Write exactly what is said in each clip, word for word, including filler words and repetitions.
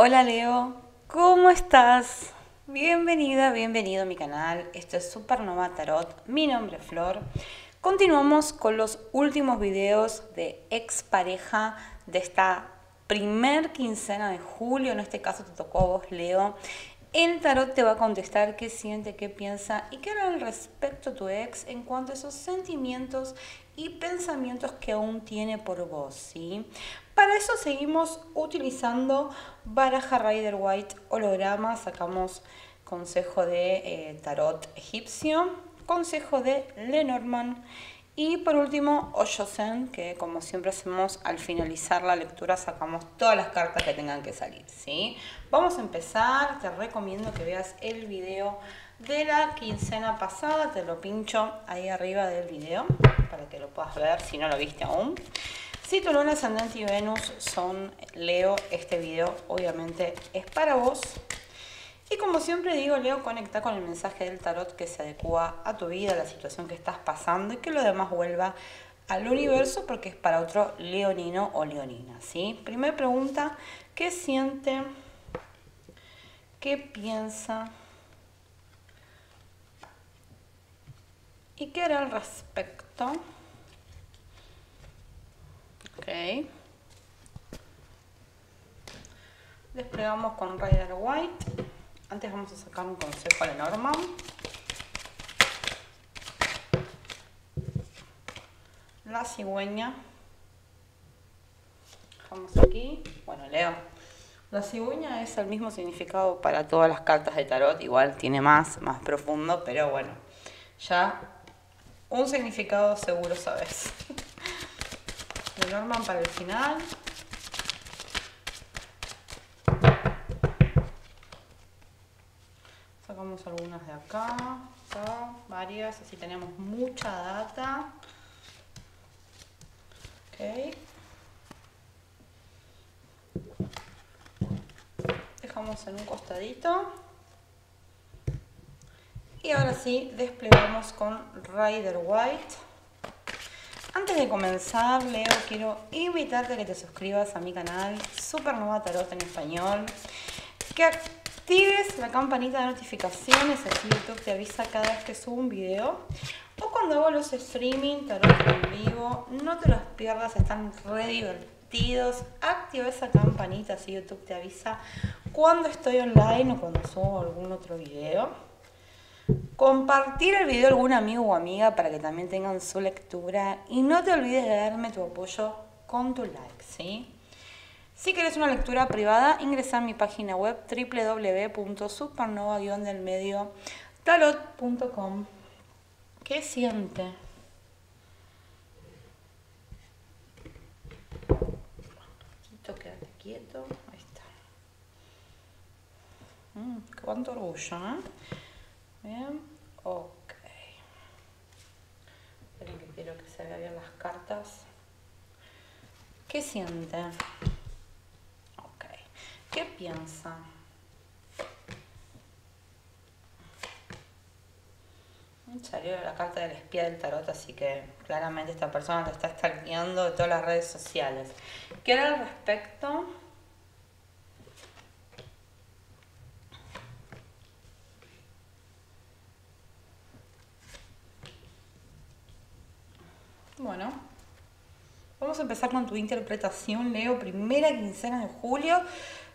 Hola Leo, ¿cómo estás? Bienvenida, bienvenido a mi canal. Esto es Supernova Tarot, mi nombre es Flor. Continuamos con los últimos videos de expareja de esta primer quincena de julio. En este caso te tocó a vos, Leo. El tarot te va a contestar qué siente, qué piensa y qué hará al respecto tu ex en cuanto a esos sentimientos y pensamientos que aún tiene por vos, ¿sí? Para eso seguimos utilizando Baraja Rider-Waite Holograma. Sacamos consejo de eh, Tarot Egipcio, consejo de Lenormand y por último Osho Zen, que como siempre hacemos al finalizar la lectura sacamos todas las cartas que tengan que salir, ¿sí? Vamos a empezar. Te recomiendo que veas el video de la quincena pasada. Te lo pincho ahí arriba del video para que lo puedas ver si no lo viste aún. Si tu luna ascendente y Venus son Leo, este video obviamente es para vos. Y como siempre digo, Leo, conecta con el mensaje del tarot que se adecua a tu vida, a la situación que estás pasando, y que lo demás vuelva al universo porque es para otro leonino o leonina, ¿sí? Primera pregunta, ¿qué siente? ¿Qué piensa? ¿Y qué hará al respecto? Okay. Desplegamos con Rider-Waite. Antes vamos a sacar un consejo a Lenormand. La cigüeña. Dejamos aquí. Bueno, Leo, la cigüeña es el mismo significado para todas las cartas de tarot. Igual tiene más, más profundo, pero bueno, ya un significado seguro sabes. Lenormand para el final. Sacamos algunas de acá, acá, varias, así tenemos mucha data. Okay. Dejamos en un costadito. Y ahora sí, desplegamos con Rider-Waite. Antes de comenzar, Leo, quiero invitarte a que te suscribas a mi canal Supernova Tarot en español, que actives la campanita de notificaciones, así YouTube te avisa cada vez que subo un video, o cuando hago los streaming tarot en vivo, no te los pierdas, están re divertidos. Activa esa campanita, así YouTube te avisa cuando estoy online o cuando subo algún otro video. Compartir el video a algún amigo o amiga para que también tengan su lectura. Y no te olvides de darme tu apoyo con tu like, ¿sí? Si querés una lectura privada, ingresa a mi página web doble u doble u doble u punto supernova guion del medio tarot punto com. ¿Qué siente? Quédate quieto. Ahí está. Mm, cuánto orgullo, ¿eh? Bien, ok. Esperen que quiero que se vean bien las cartas. ¿Qué siente? Ok. ¿Qué piensa? Salió la carta del espía del tarot, así que claramente esta persona te está stalkeando de todas las redes sociales. ¿Qué era al respecto? Bueno, vamos a empezar con tu interpretación, Leo. Primera quincena de julio.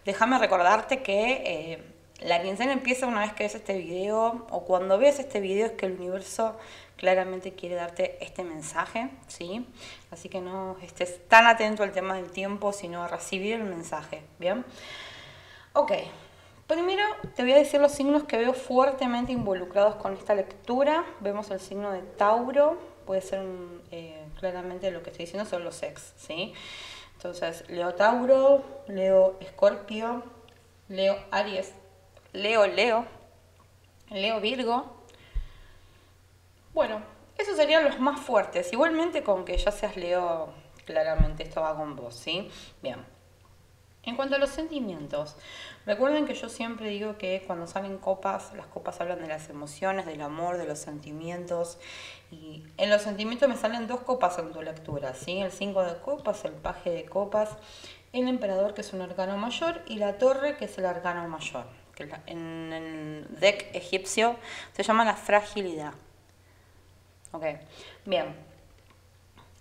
Déjame recordarte que eh, la quincena empieza una vez que ves este video, o cuando ves este video es que el universo claramente quiere darte este mensaje, ¿sí? Así que no estés tan atento al tema del tiempo, sino a recibir el mensaje, ¿bien? Ok, primero te voy a decir los signos que veo fuertemente involucrados con esta lectura. Vemos el signo de Tauro. Puede ser un, eh, claramente lo que estoy diciendo son los ex, ¿sí? Entonces, Leo Tauro, Leo Escorpio, Leo Aries, Leo Leo, Leo Virgo. Bueno, esos serían los más fuertes. Igualmente con que ya seas Leo, claramente esto va con vos, ¿sí? Bien. En cuanto a los sentimientos, recuerden que yo siempre digo que cuando salen copas, las copas hablan de las emociones, del amor, de los sentimientos. Y en los sentimientos me salen dos copas en tu lectura, ¿sí? El cinco de copas, el paje de copas el emperador, que es un arcano mayor, y la torre, que es el arcano mayor, que en el deck egipcio se llama la fragilidad. Ok, bien.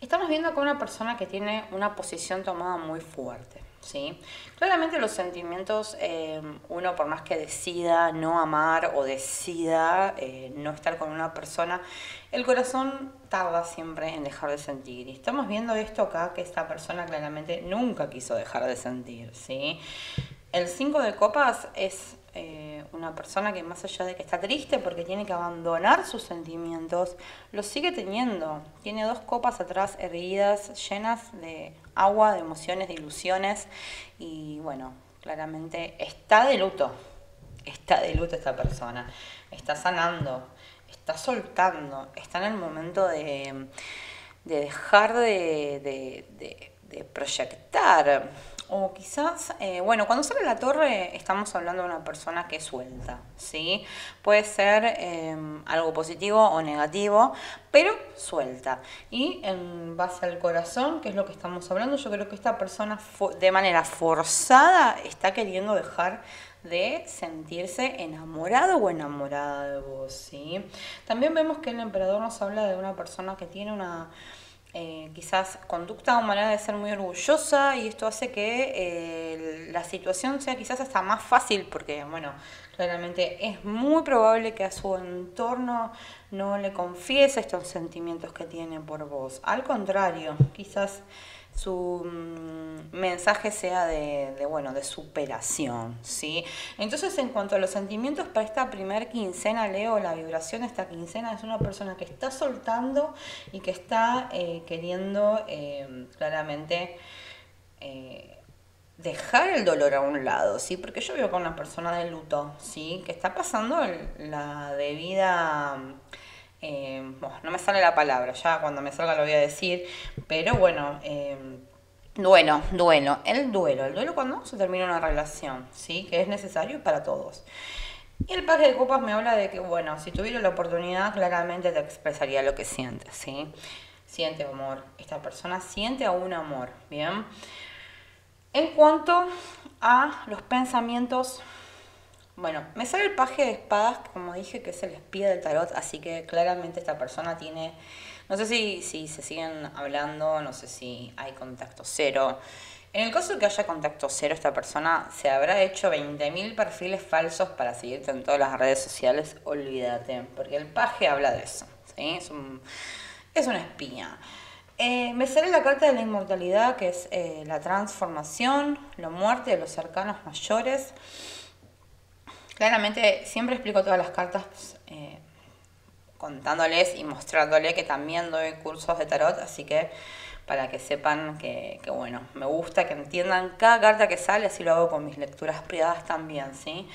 Estamos viendo acá una persona que tiene una posición tomada muy fuerte, ¿sí? Claramente los sentimientos, eh, uno por más que decida no amar o decida eh, no estar con una persona, el corazón tarda siempre en dejar de sentir. Y estamos viendo esto acá, que esta persona claramente nunca quiso dejar de sentir, ¿sí? El cinco de copas es eh, una persona que, más allá de que está triste porque tiene que abandonar sus sentimientos, los sigue teniendo. Tiene dos copas atrás erguidas, llenas de agua, de emociones, de ilusiones. Y bueno, claramente está de luto. Está de luto esta persona. Está sanando, está soltando. Está en el momento de, de dejar de, de, de, de proyectar. O quizás, eh, bueno, cuando sale la torre estamos hablando de una persona que suelta, ¿sí? Puede ser eh, algo positivo o negativo, pero suelta. Y en base al corazón, que es lo que estamos hablando, yo creo que esta persona de manera forzada está queriendo dejar de sentirse enamorado o enamorada de vos, ¿sí? También vemos que el emperador nos habla de una persona que tiene una... Eh, quizás conducta o manera de ser muy orgullosa, y esto hace que eh, la situación sea quizás hasta más fácil, porque bueno, claramente es muy probable que a su entorno no le confiese estos sentimientos que tiene por vos. Al contrario, quizás su mm, mensaje sea de, de, bueno, de superación, ¿sí? Entonces, en cuanto a los sentimientos para esta primer quincena, Leo, la vibración de esta quincena es una persona que está soltando y que está eh, queriendo eh, claramente eh, dejar el dolor a un lado, ¿sí? Porque yo veo con una persona de luto, ¿sí? Que está pasando la debida... Eh, bueno, no me sale la palabra, ya cuando me salga lo voy a decir, pero bueno, eh, duelo, duelo, el duelo, el duelo cuando se termina una relación, ¿sí? Que es necesario para todos. Y el paje de copas me habla de que, bueno, si tuviera la oportunidad, claramente te expresaría lo que sientes, ¿sí? Siente amor, esta persona siente aún amor, ¿bien? En cuanto a los pensamientos... Bueno, me sale el paje de espadas, como dije, que es el espía del tarot, así que claramente esta persona tiene... No sé si, si se siguen hablando, no sé si hay contacto cero. En el caso de que haya contacto cero, esta persona se habrá hecho veinte mil perfiles falsos para seguirte en todas las redes sociales. Olvídate, porque el paje habla de eso, ¿sí? Es un, es una espía. Eh, me sale la carta de la inmortalidad, que es eh, la transformación, la muerte de los arcanos mayores. Claramente siempre explico todas las cartas eh, contándoles y mostrándoles que también doy cursos de tarot, así que para que sepan que, que bueno, me gusta que entiendan cada carta que sale, así lo hago con mis lecturas privadas también, ¿sí?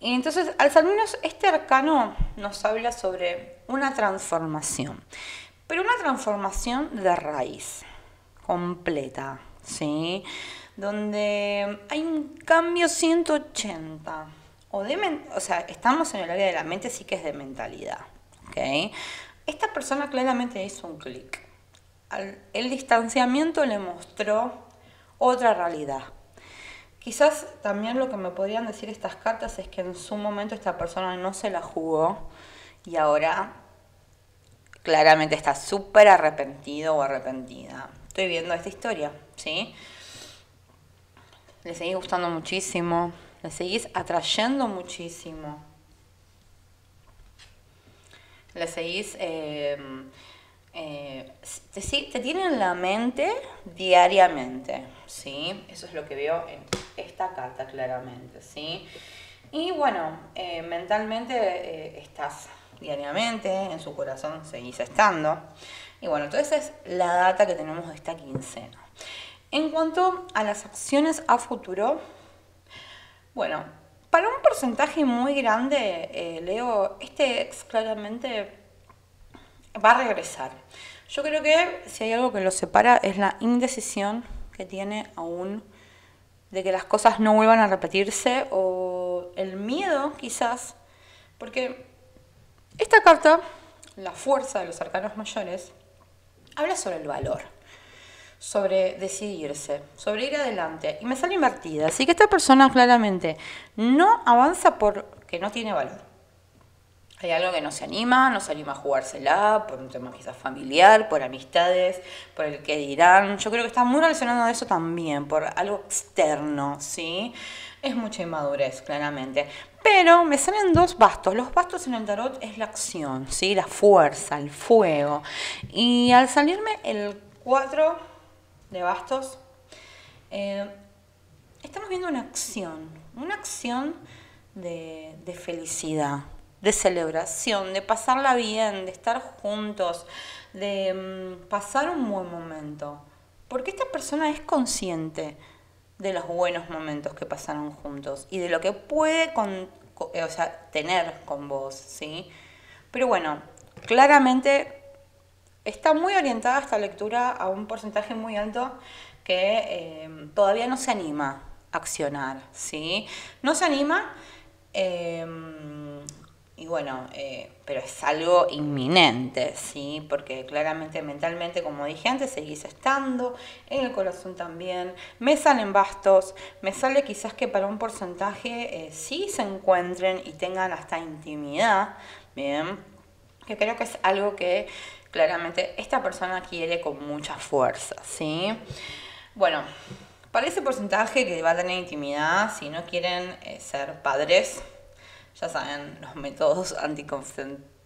Y entonces, al menos este arcano nos habla sobre una transformación, pero una transformación de raíz, completa, ¿sí? Donde hay un cambio ciento ochenta. O, de o sea, estamos en el área de la mente, sí que es de mentalidad, ¿ok? Esta persona claramente hizo un clic. El distanciamiento le mostró otra realidad. Quizás también lo que me podrían decir estas cartas es que en su momento esta persona no se la jugó y ahora claramente está súper arrepentido o arrepentida. Estoy viendo esta historia, ¿sí? Le seguí gustando muchísimo. Le seguís atrayendo muchísimo. Le seguís... Eh, eh, te, te tiene en la mente diariamente, ¿sí? Eso es lo que veo en esta carta claramente, ¿sí? Y bueno, eh, mentalmente eh, estás diariamente, en su corazón seguís estando. Y bueno, toda esa es la data que tenemos de esta quincena. En cuanto a las acciones a futuro... Bueno, para un porcentaje muy grande, eh, Leo, este ex claramente va a regresar. Yo creo que si hay algo que lo separa es la indecisión que tiene aún de que las cosas no vuelvan a repetirse, o el miedo quizás, porque esta carta, la fuerza de los arcanos mayores, habla sobre el valor, sobre decidirse, sobre ir adelante. Y me sale invertida. Así que esta persona claramente no avanza porque no tiene valor. Hay algo que no se anima, no se anima a jugársela, por un tema quizás familiar, por amistades, por el que dirán. Yo creo que está muy relacionado a eso también, por algo externo, ¿sí? Es mucha inmadurez, claramente. Pero me salen dos bastos. Los bastos en el tarot es la acción, ¿sí? La fuerza, el fuego. Y al salirme el cuatro de bastos, eh, estamos viendo una acción, una acción de, de felicidad, de celebración, de pasarla bien, de estar juntos, de pasar un buen momento. Porque esta persona es consciente de los buenos momentos que pasaron juntos y de lo que puede con, o sea, tener con vos, ¿sí? Pero bueno, claramente está muy orientada esta lectura a un porcentaje muy alto que eh, todavía no se anima a accionar, ¿sí? No se anima... Eh, Y bueno, eh, pero es algo inminente, ¿sí? Porque claramente mentalmente, como dije antes, seguís estando, en el corazón también. Me salen bastos, me sale quizás que para un porcentaje eh, sí se encuentren y tengan hasta intimidad, ¿bien? Que creo que es algo que claramente esta persona quiere con mucha fuerza, ¿sí? Bueno, para ese porcentaje que va a tener intimidad, si no quieren eh, ser padres... Ya saben los métodos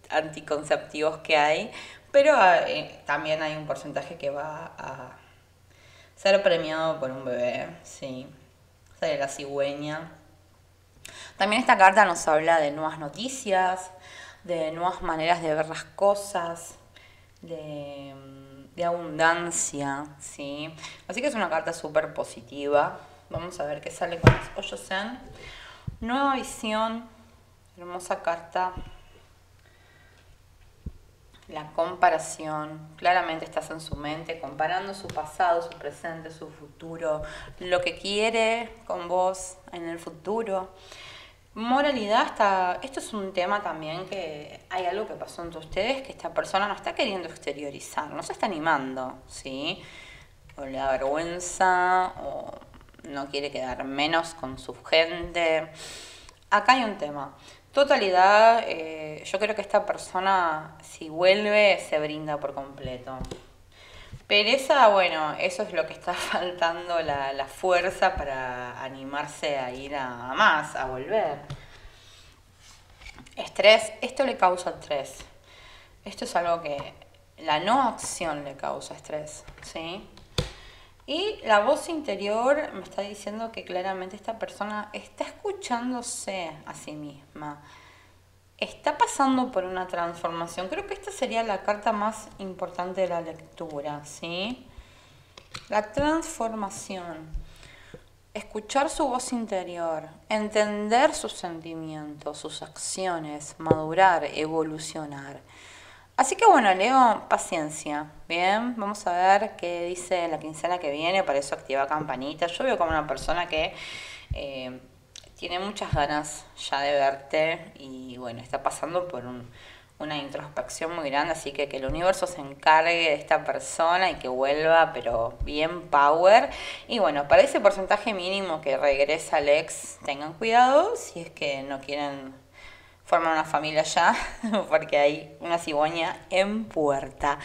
anticonceptivos que hay, pero eh, también hay un porcentaje que va a ser premiado por un bebé, ¿sí? Sale la cigüeña. También esta carta nos habla de nuevas noticias, de nuevas maneras de ver las cosas, de, de abundancia, ¿sí? Así que es una carta súper positiva. Vamos a ver qué sale con los Osho Zen. Nueva visión. Hermosa carta, la comparación, claramente estás en su mente comparando su pasado, su presente, su futuro, lo que quiere con vos en el futuro. Moralidad, está, esto es un tema también que hay algo que pasó entre ustedes que esta persona no está queriendo exteriorizar, no se está animando, ¿sí? O le da vergüenza, o no quiere quedar menos con su gente. Acá hay un tema. Totalidad, eh, yo creo que esta persona, si vuelve, se brinda por completo. Pereza, bueno, eso es lo que está faltando, la, la fuerza para animarse a ir a, a más, a volver. Estrés, esto le causa estrés. Esto es algo que la no acción le causa estrés, ¿sí? Y la voz interior me está diciendo que claramente esta persona está escuchándose a sí misma. Está pasando por una transformación. Creo que esta sería la carta más importante de la lectura, ¿sí? La transformación. Escuchar su voz interior. Entender sus sentimientos, sus acciones. Madurar, evolucionar. Así que bueno, Leo, paciencia, ¿bien? Vamos a ver qué dice la quincena que viene, para eso activa campanita. Yo veo como una persona que eh, tiene muchas ganas ya de verte y bueno, está pasando por un, una introspección muy grande, así que que el universo se encargue de esta persona y que vuelva, pero bien power. Y bueno, para ese porcentaje mínimo que regresa el ex, tengan cuidado si es que no quieren... formar una familia ya, porque hay una cigüeña en puerta.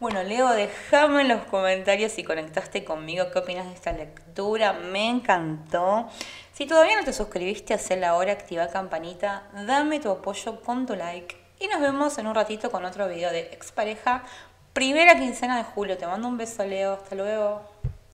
Bueno, Leo, déjame en los comentarios si conectaste conmigo, qué opinas de esta lectura, me encantó. Si todavía no te suscribiste, hacela ahora, activa campanita, dame tu apoyo con tu like y nos vemos en un ratito con otro video de Expareja, primera quincena de julio. Te mando un beso, Leo, hasta luego.